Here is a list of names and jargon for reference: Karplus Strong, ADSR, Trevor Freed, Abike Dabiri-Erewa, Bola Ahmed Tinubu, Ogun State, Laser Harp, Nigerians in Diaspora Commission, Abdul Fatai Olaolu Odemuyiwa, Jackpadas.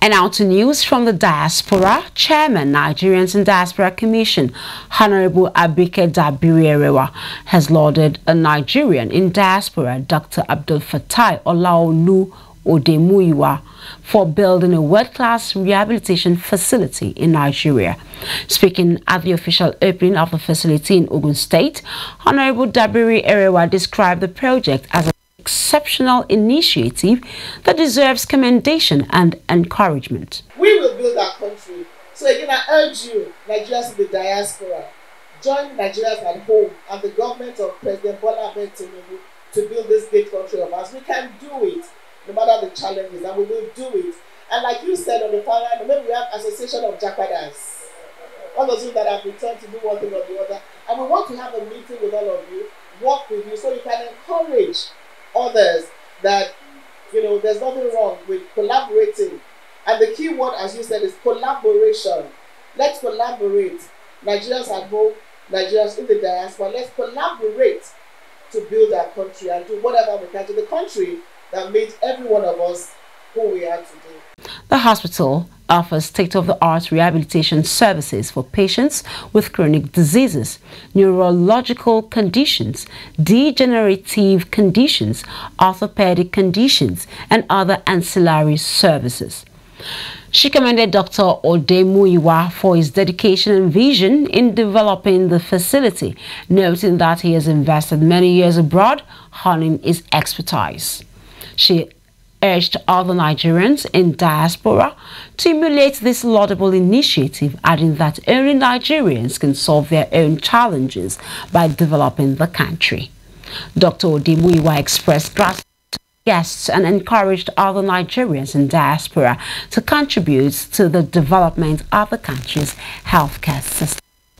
And now to news from the diaspora. Chairman, Nigerians in Diaspora Commission, Honorable Abike Dabiri-Erewa, has lauded a Nigerian in diaspora, Dr. Abdul Fatai Olaolu Odemuyiwa, for building a world-class rehabilitation facility in Nigeria. Speaking at the official opening of the facility in Ogun State, Honorable Dabiri-Erewa described the project as an exceptional initiative that deserves commendation and encouragement. We will build our country. So again, I urge you, Nigerians in the diaspora, join Nigerians at home and the government of President Bola Ahmed Tinubu to build this great country of ours. We can do it, no matter the challenges, and we will do it. And like you said on the panel, remember we have Association of Jackpadas. All those of you that have returned to do one thing or the other, and we want to have a meeting with all of you, work with you, so you can encourage others that, you know, there's nothing wrong with collaborating. And the key word, as you said, is collaboration. Let's collaborate. Nigerians at home, Nigerians in the diaspora, let's collaborate to build our country and do whatever we can to the country that made every one of us who we are today. The hospital offers state-of-the-art rehabilitation services for patients with chronic diseases, neurological conditions, degenerative conditions, orthopedic conditions, and other ancillary services. She commended Dr. Odemuyiwa for his dedication and vision in developing the facility, noting that he has invested many years abroad, honing his expertise. She urged other Nigerians in diaspora to emulate this laudable initiative, adding that only Nigerians can solve their own challenges by developing the country. Dr. Odemuyiwa expressed gratitude to guests and encouraged other Nigerians in diaspora to contribute to the development of the country's healthcare system.